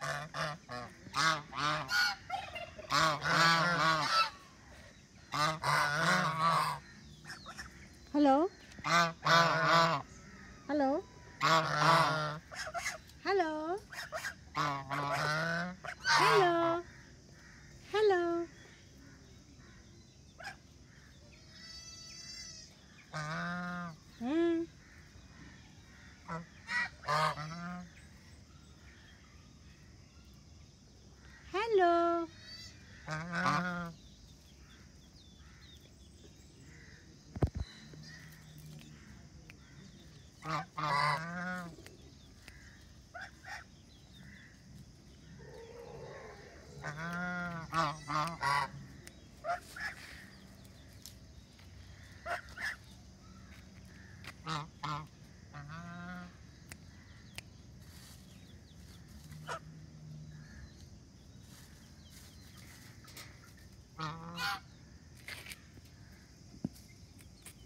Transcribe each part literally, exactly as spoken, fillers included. Hello? Hello? Hello? Hello? Hello? Mm. Hello. Hello.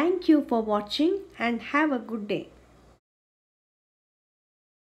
Thank you for watching and have a good day.